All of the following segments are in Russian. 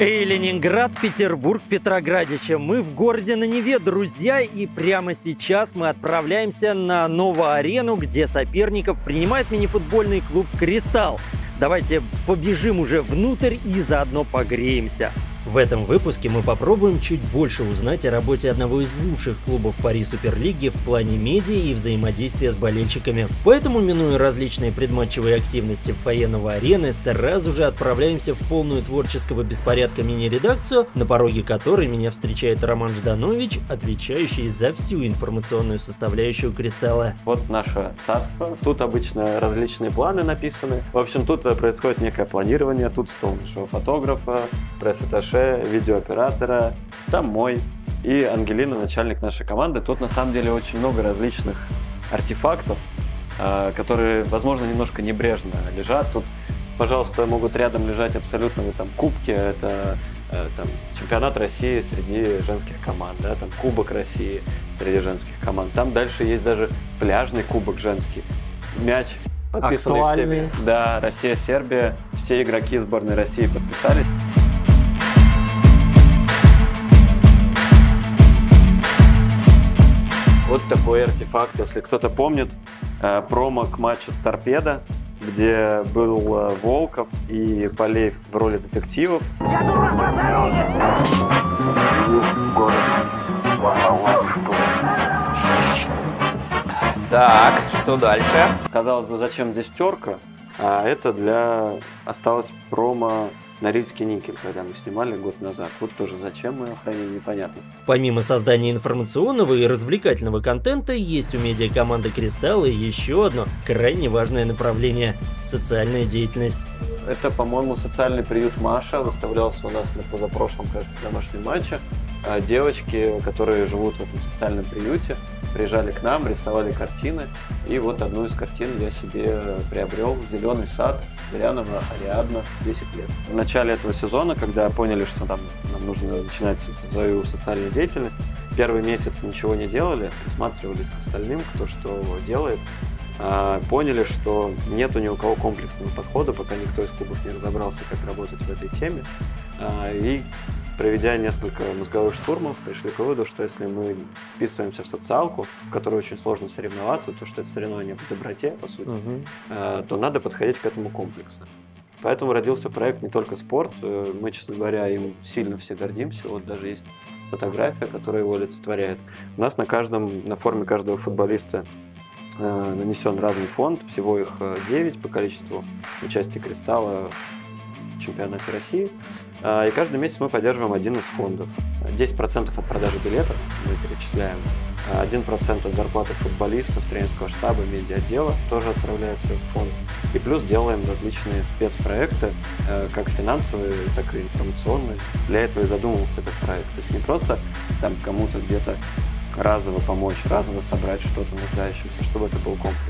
Эй, Ленинград, Петербург, Петроградичи, мы в городе на Неве, друзья, и прямо сейчас мы отправляемся на новую арену, где соперников принимает мини-футбольный клуб «Кристалл». Давайте побежим уже внутрь и заодно погреемся. В этом выпуске мы попробуем чуть больше узнать о работе одного из лучших клубов Пари Суперлиги в плане медиа и взаимодействия с болельщиками. Поэтому, минуя различные предматчевые активности в фойе новой арены, сразу же отправляемся в полную творческого беспорядка мини-редакцию, на пороге которой меня встречает Роман Жданович, отвечающий за всю информационную составляющую «Кристалла». Вот наше царство. Тут обычно различные планы написаны. В общем, тут происходит некое планирование. Тут стол нашего фотографа, пресс-атташе, видеооператора, там мой и Ангелина, начальник нашей команды. Тут на самом деле очень много различных артефактов, которые, возможно, немножко небрежно лежат. Тут, пожалуйста, могут рядом лежать абсолютно там кубки, это там чемпионат России среди женских команд, да, там кубок России среди женских команд. Там дальше есть даже пляжный кубок женский, мяч. Подписанный всеми. Да, Россия, Сербия, все игроки сборной России подписались. Вот такой артефакт, если кто-то помнит, промо к матчу с Торпедо, где был Волков и Полеев в роли детективов. Я думал, так, что дальше? Казалось бы, зачем здесь терка, а это осталось промо... Норильский никель, когда мы снимали год назад. Вот тоже зачем мы его храним, непонятно. Помимо создания информационного и развлекательного контента, есть у медиакоманды «Кристалла» еще одно крайне важное направление – социальная деятельность. Это, по-моему, социальный приют «Маша». Выставлялся у нас на позапрошлом, кажется, домашнем матче. Девочки, которые живут в этом социальном приюте, приезжали к нам, рисовали картины. И вот одну из картин я себе приобрел. «Зеленый сад» Ариадна, Ариадна, 10 лет. В начале этого сезона, когда поняли, что нам нужно начинать свою социальную деятельность, первый месяц ничего не делали, присматривались к остальным, кто что делает. Поняли, что нет ни у кого комплексного подхода, пока никто из клубов не разобрался, как работать в этой теме. И проведя несколько мозговых штурмов, пришли к выводу, что если мы вписываемся в социалку, в которой очень сложно соревноваться, то что это соревнование по доброте, по сути, то надо подходить к этому комплексно. Поэтому родился проект «Не только спорт». Мы, честно говоря, им сильно все гордимся. Вот даже есть фотография, которая его олицетворяет. У нас на форме каждого футболиста нанесен разный фонд. Всего их 9 по количеству участия «Кристалла» в чемпионате России. И каждый месяц мы поддерживаем один из фондов. 10% от продажи билетов мы перечисляем. 1% от зарплаты футболистов, тренерского штаба, медиа-отдела тоже отправляется в фонд. И плюс делаем различные спецпроекты, как финансовые, так и информационные. Для этого и задумывался этот проект. То есть не просто там кому-то где-то разово помочь, разово собрать что-то нуждающимся, чтобы это был комплекс.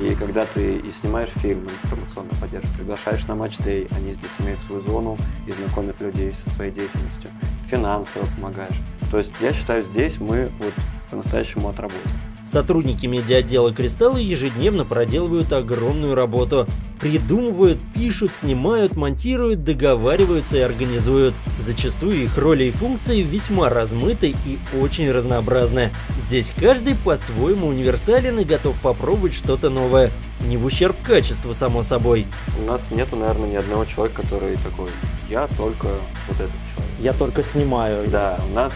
И когда ты и снимаешь фильм информационную поддержку, приглашаешь на матч-дэй, они здесь имеют свою зону и знакомят людей со своей деятельностью, финансово помогаешь. То есть я считаю, здесь мы вот по-настоящему отработали. Сотрудники медиа-отдела «Кристалла» ежедневно проделывают огромную работу. Придумывают, пишут, снимают, монтируют, договариваются и организуют. Зачастую их роли и функции весьма размыты и очень разнообразны. Здесь каждый по-своему универсален и готов попробовать что-то новое. Не в ущерб качеству, само собой. У нас нету, наверное, ни одного человека, который такой: я только вот этот человек. Я только снимаю. Да, у нас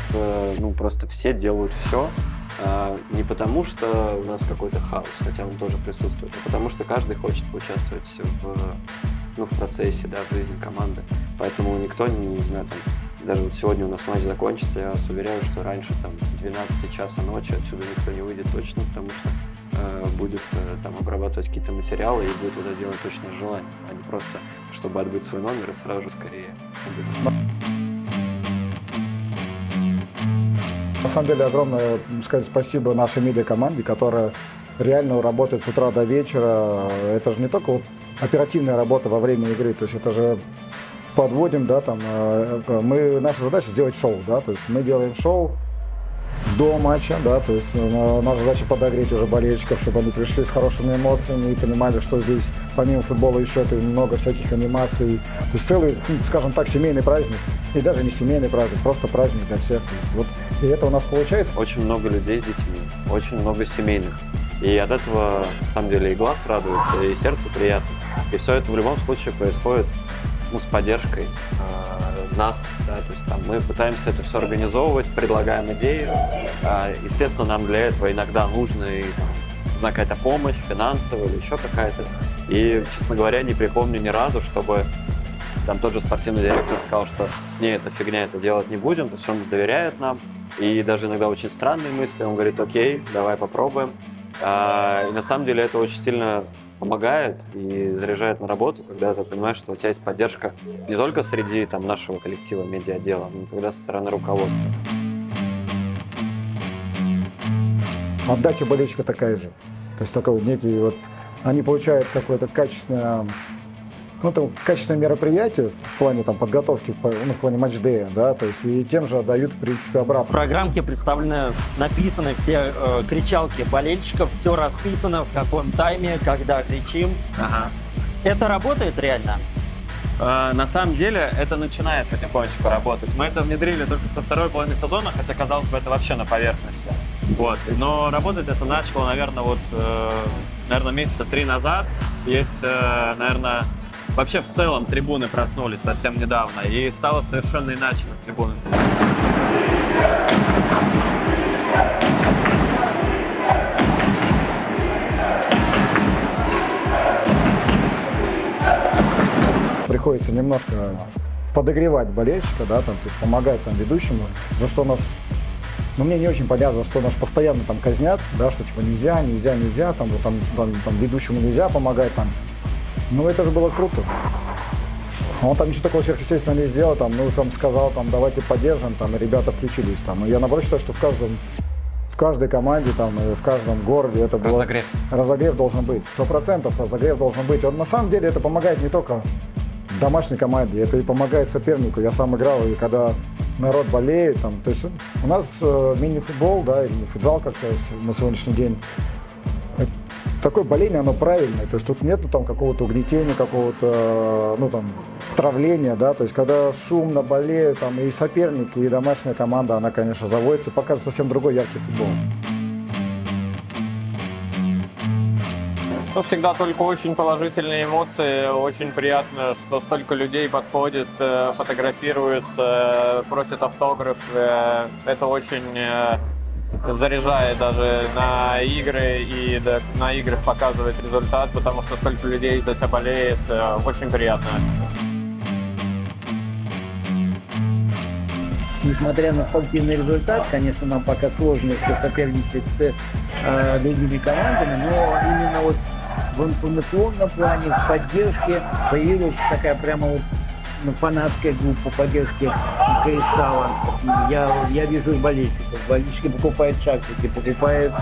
просто все делают все. Не потому, что у нас какой-то хаос, хотя он тоже присутствует, а потому что каждый хочет поучаствовать в процессе, да, в жизни команды. Поэтому никто, не знаю, там, даже вот сегодня у нас матч закончится, я вас уверяю, что раньше там 12 часа ночи отсюда никто не выйдет точно, потому что будет там обрабатывать какие-то материалы и будет это делать точно желание, а не просто, чтобы отбыть свой номер и сразу же скорее отбыть. На самом деле огромное сказать спасибо нашей медиа-команде, которая реально работает с утра до вечера. Это же не только вот оперативная работа во время игры, то есть это же подводим, да, там, наша задача сделать шоу, да, то есть мы делаем шоу, до матча, да, то есть наша задача подогреть уже болельщиков, чтобы они пришли с хорошими эмоциями и понимали, что здесь помимо футбола еще это много всяких анимаций, то есть целый, скажем так, семейный праздник, и даже не семейный праздник, просто праздник для всех, то есть вот, и это у нас получается. Очень много людей с детьми, очень много семейных, и от этого, на самом деле, и глаз радуется, и сердцу приятно, и все это в любом случае происходит, ну, с поддержкой нас, да, то есть там мы пытаемся это все организовывать, предлагаем идеи. Естественно, нам для этого иногда нужна какая-то помощь финансовая или еще какая-то. И, честно говоря, не припомню ни разу, чтобы там тот же спортивный директор сказал, что не, это фигня, это делать не будем, то есть он доверяет нам. И даже иногда очень странные мысли, он говорит, окей, давай попробуем. И на самом деле это очень сильно помогает и заряжает на работу, когда ты понимаешь, что у тебя есть поддержка не только среди там, нашего коллектива медиадела, но и когда со стороны руководства. Отдача болельщика такая же. То есть такой вот некий вот... Они получают какое-то качественное, ну, там, качественное мероприятие в плане там, подготовки, ну, в плане матч-дея, да, то есть и тем же отдают, в принципе, обратно. В программке представлены, написаны все кричалки болельщиков, все расписано, в каком тайме, когда кричим. Ага. Это работает реально? На самом деле это начинает потихонечку работать. Мы это внедрили только со второй половины сезона, хотя, казалось бы, это вообще на поверхности. Вот. Но работать это начало, наверное, вот, месяца 3 назад. Есть, наверное... Вообще, в целом, трибуны проснулись совсем недавно, и стало совершенно иначе на трибунах. Приходится немножко подогревать болельщика, да, там, то есть помогать там, ведущему, за что нас... Но мне не очень понятно, что нас постоянно там казнят, да, что типа нельзя, там, вот, там ведущему нельзя помогать, там. Ну, это же было круто. Он там ничего такого сверхъестественного не сделал, там, ну, там сказал, там, давайте поддержим, там, и ребята включились, там. И я, наоборот, считаю, что в каждой команде, там, и в каждом городе это было... Разогрев. Разогрев должен быть, 100% разогрев должен быть. Он, на самом деле, это помогает не только домашней команде, это и помогает сопернику. Я сам играл, и когда народ болеет, там, то есть у нас мини-футбол, да, или футзал как-то на сегодняшний день, такое боление, оно правильное, то есть тут нету там какого-то угнетения, какого-то, ну там, травления, да, то есть когда шумно болеют, там, и соперники, и домашняя команда, она, конечно, заводится, показывает совсем другой яркий футбол. Ну, всегда только очень положительные эмоции, очень приятно, что столько людей подходит, фотографируется, просит автограф, это очень... заряжает даже на игры и на играх показывает результат, потому что столько людей за тебя болеет, очень приятно. Несмотря на спортивный результат, конечно, нам пока сложно еще соперничать с другими командами, но именно вот в информационном плане, в поддержке появилась такая прямо вот фанатская группа поддержки «Кристалла». Я вижу болельщиков. Болельщики покупают шапочки, покупают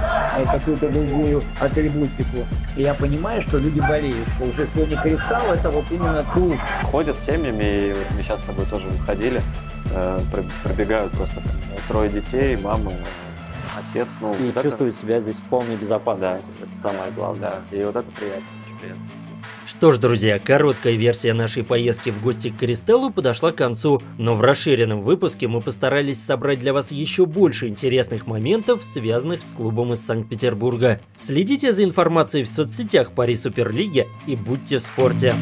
какую-то другую атрибутику. И я понимаю, что люди болеют, что уже сегодня «Кристалл» — это вот именно клуб. Ходят с семьями, и вот мы сейчас с тобой тоже выходили, пробегают просто трое детей, мама, отец. Ну, и вот чувствуют это... себя здесь в полной безопасности. Да. Это самое главное. Да. И вот это приятно, очень приятно. Что ж, друзья, короткая версия нашей поездки в гости к «Кристаллу» подошла к концу, но в расширенном выпуске мы постарались собрать для вас еще больше интересных моментов, связанных с клубом из Санкт-Петербурга. Следите за информацией в соцсетях Пари Суперлиги и будьте в спорте.